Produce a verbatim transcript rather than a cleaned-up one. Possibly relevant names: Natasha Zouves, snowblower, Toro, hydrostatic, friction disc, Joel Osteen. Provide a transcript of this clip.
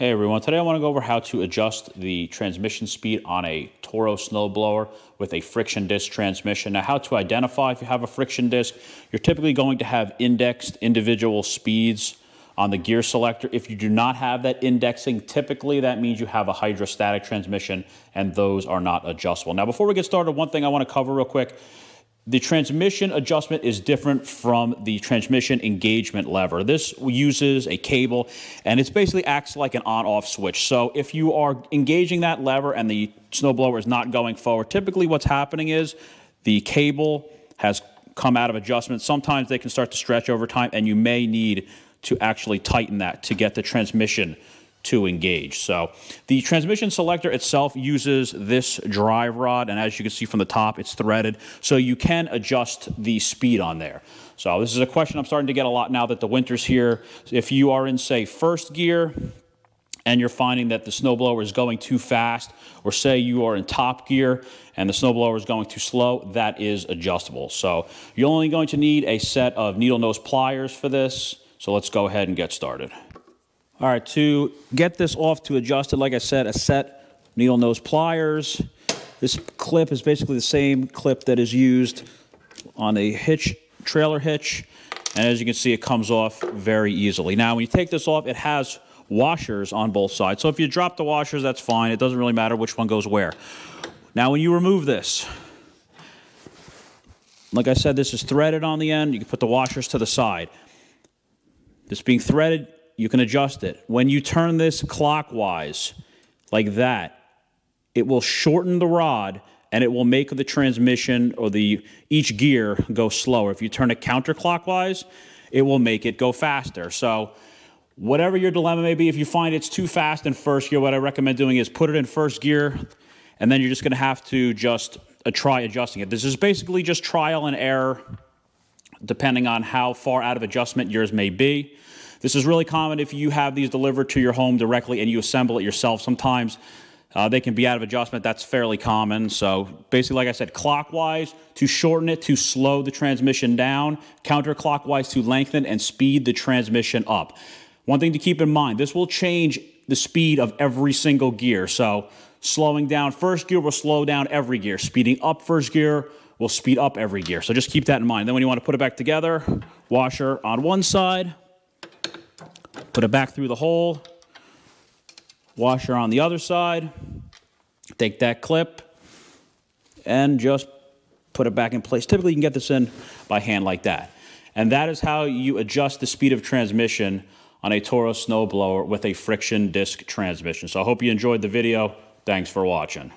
Hey everyone, today I want to go over how to adjust the transmission speed on a Toro snowblower with a friction disc transmission. Now, how to identify if you have a friction disc. You're typically going to have indexed individual speeds on the gear selector. If you do not have that indexing, typically that means you have a hydrostatic transmission and those are not adjustable. Now, before we get started, one thing I want to cover real quick. The transmission adjustment is different from the transmission engagement lever. This uses a cable and it basically acts like an on-off switch. So if you are engaging that lever and the snowblower is not going forward, typically what's happening is the cable has come out of adjustment. Sometimes they can start to stretch over time and you may need to actually tighten that to get the transmission to engage. So the transmission selector itself uses this drive rod, and as you can see from the top, it's threaded, so you can adjust the speed on there. So this is a question I'm starting to get a lot now that the winter's here. If you are in, say, first gear and you're finding that the snowblower is going too fast, or say you are in top gear and the snowblower is going too slow, that is adjustable. So you're only going to need a set of needle nose pliers for this. So let's go ahead and get started. All right, to get this off to adjust it, like I said, a set needle nose pliers. This clip is basically the same clip that is used on a hitch, trailer hitch. And as you can see, it comes off very easily. Now, when you take this off, it has washers on both sides. So if you drop the washers, that's fine. It doesn't really matter which one goes where. Now, when you remove this, like I said, this is threaded on the end. You can put the washers to the side. This being threaded, you can adjust it. When you turn this clockwise, like that, it will shorten the rod and it will make the transmission or the each gear go slower. If you turn it counterclockwise, it will make it go faster. So whatever your dilemma may be, if you find it's too fast in first gear, what I recommend doing is put it in first gear, and then you're just gonna have to just uh, try adjusting it. This is basically just trial and error, depending on how far out of adjustment yours may be. This is really common if you have these delivered to your home directly and you assemble it yourself. Sometimes uh, they can be out of adjustment. That's fairly common. So basically, like I said, clockwise to shorten it, to slow the transmission down, counterclockwise to lengthen and speed the transmission up. One thing to keep in mind, this will change the speed of every single gear. So slowing down first gear will slow down every gear. Speeding up first gear will speed up every gear. So just keep that in mind. Then when you want to put it back together, washer on one side, put it back through the hole, washer on the other side, take that clip and just put it back in place. Typically you can get this in by hand like that. And that is how you adjust the speed of transmission on a Toro snowblower with a friction disc transmission. So I hope you enjoyed the video. Thanks for watching.